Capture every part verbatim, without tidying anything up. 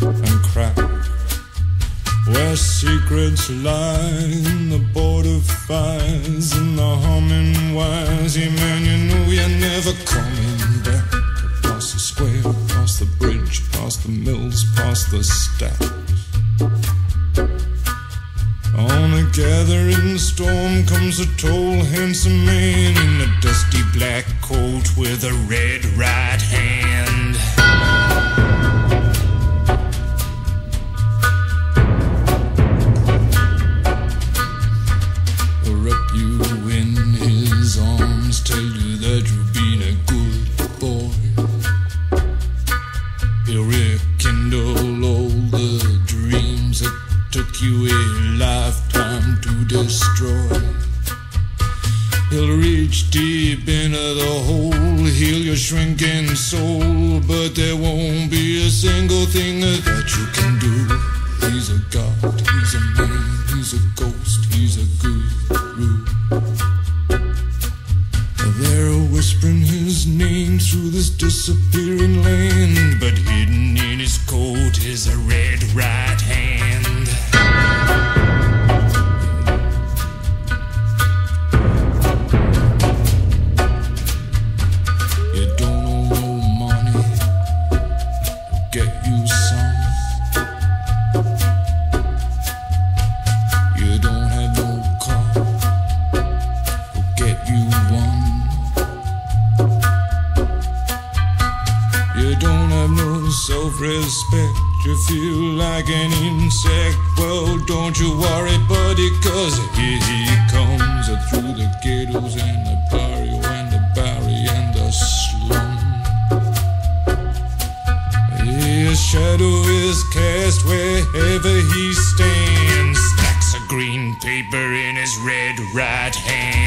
and crack, where secrets lie in the border fires and the humming wires. Yeah, man, you know you're never coming back. Past the square, past the bridge, past the mills, past the stack. On a gathering storm comes a tall, handsome man in a dusty black coat with a red right hand. He'll wrap you in his arms, tell you that you've been a good boy. He'll rekindle all the dreams that took you a lifetime to destroy. He'll reach deep into the hole, heal your shrinking soul, but there won't be a single thing that you can do. He's a god, he's a man, he's a ghost, he's a guru. They're whispering his name through this disappearing land, but hidden in his coat is a red right hand. You don't have no self-respect, you feel like an insect. Well, don't you worry, buddy, cause here he comes through the ghettos and the barrio and the barrio and the slum. His shadow is cast wherever he stands, stacks of green paper in his red right hand.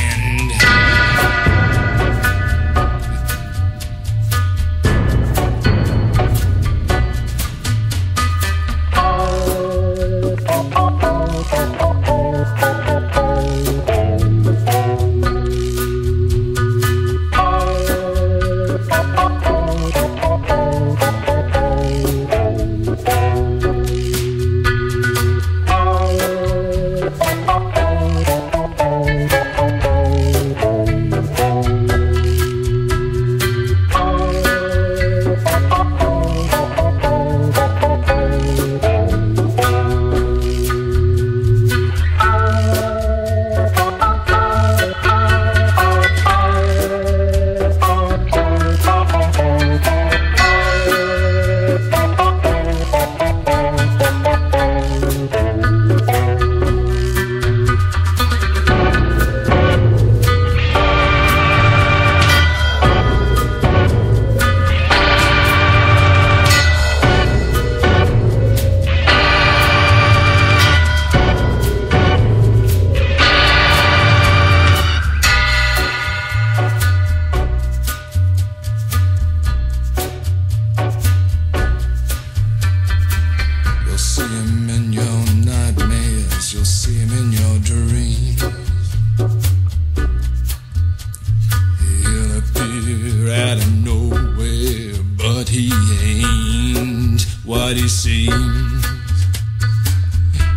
What he seems,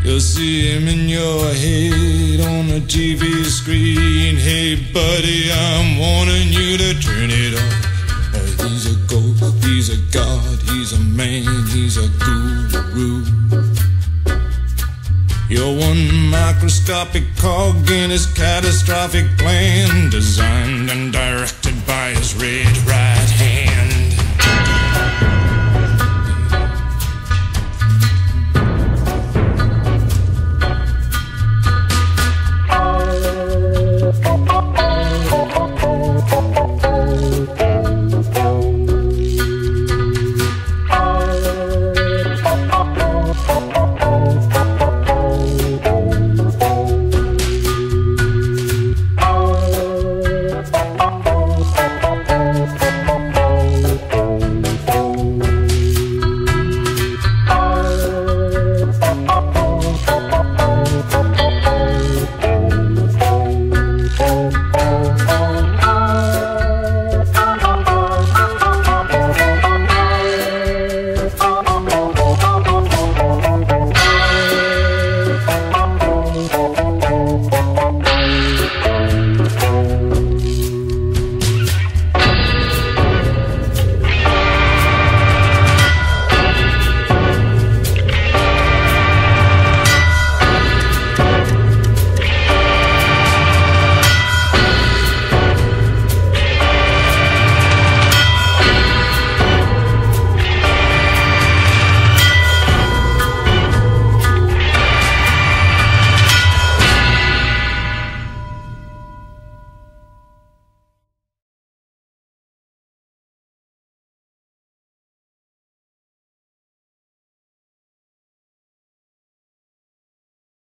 you'll see him in your head on the T V screen. Hey buddy, I'm warning you to turn it off. Uh, he's a ghost, he's a god, he's a man, he's a guru. You're one microscopic cog in his catastrophic plan, designed and directed by his red right.